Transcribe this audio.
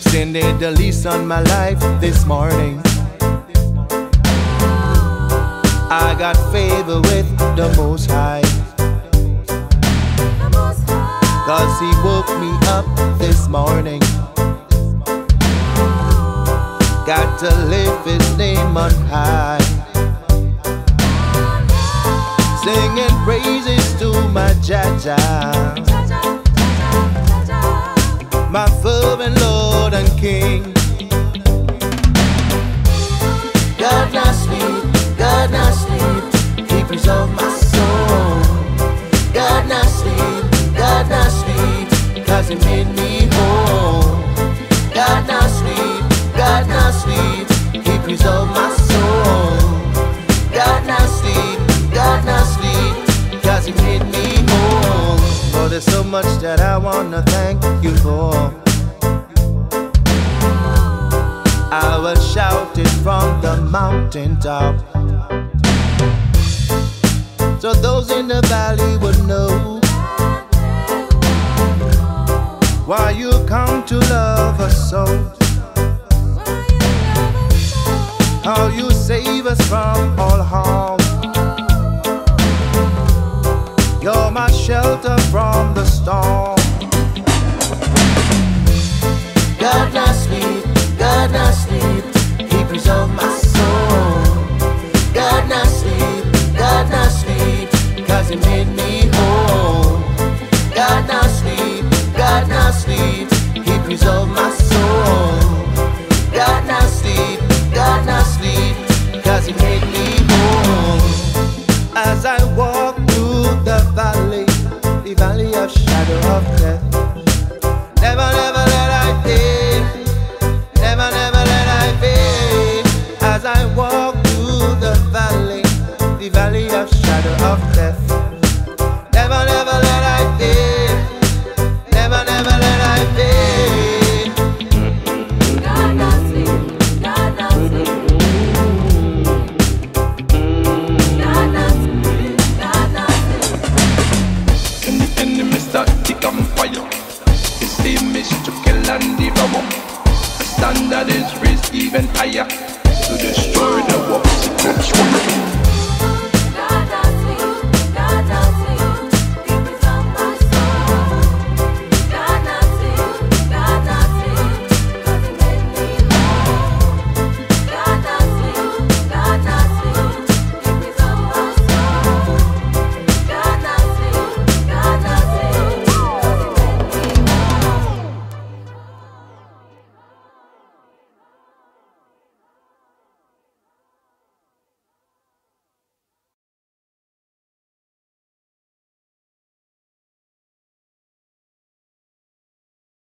extended the lease on my life this morning. I got favor with the Most High, 'cause He woke me up this morning. Got to lift His name on high, singing praises to my Jah-Jah, my fervent Lord and King. God now sleep, He preserves my soul. God now sleep, 'cause He made me whole. God now sleep, He preserves my soul. God now sleep, 'cause He made me whole. Oh, there's so much that I wanna thank You for. I will shout it from the mountaintop, so those in the valley would know why You come to love us so, how You save us from all harm. You're my shelter from the storm. God now sleep, He preserves my soul. God now sleep, 'cause He made me whole. God now sleep, He preserves my soul. God now sleep, 'cause He made me whole. As I walk through the valley of shadow of death, never, never let I fade, never, never let I fade. As I walk through the valley of shadow of death, never, never let I fade, never, never let I fade. God now sleep, God now sleep. Standard is raised even higher to the